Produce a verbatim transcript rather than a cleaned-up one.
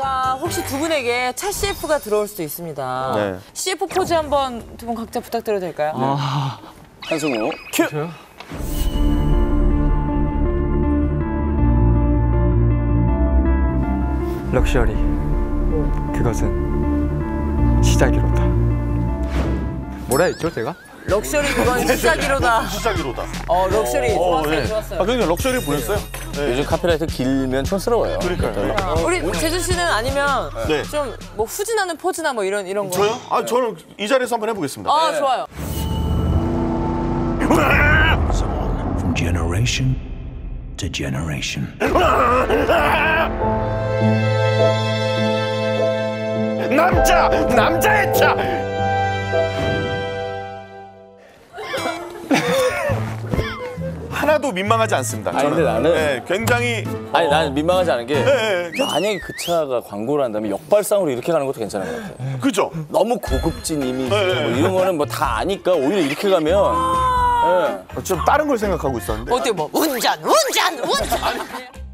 자, 혹시 두 분에게 첫 씨에프가 들어올 수도 있습니다. 네. 씨에프 포즈 한번 두 분 각자 부탁드려도 될까요? 네. 아... 한승우 큐! 저요? 럭셔리, 그것은 시작이로다. 뭐라 했죠, 제가? 럭셔리, 그건 시작이로다. 시작이로다. 어, 럭셔리. 좋았어요, 예. 좋았어요. 아, 그러니까 럭셔리 보냈어요? 네. 요즘 카피라이트 길면 촌스러워요. 그러니까요. 네. 우리 재준 씨는 아니면 네. 좀 뭐 후진하는 포즈나 뭐 이런, 이런 거. 저요? 아, 저는 이 자리에서 한번 해보겠습니다. 아, 네. 좋아요. From generation to generation. 남자! 남자의 차! 하나도 민망하지 않습니다. 아니, 저는. 근데 나는 네, 굉장히 아니 난 어... 민망하지 않은 게 네, 네, 만약에 그 차가 광고를 한다면 역발상으로 이렇게 가는 것도 괜찮은 것 같아요. 그죠? 너무 고급진 이미지 네, 뭐 이런 거는 뭐 다 아니까 오히려 이렇게 가면 네. 좀 다른 걸 생각하고 있었는데. 어때 뭐 운전 운전 운전.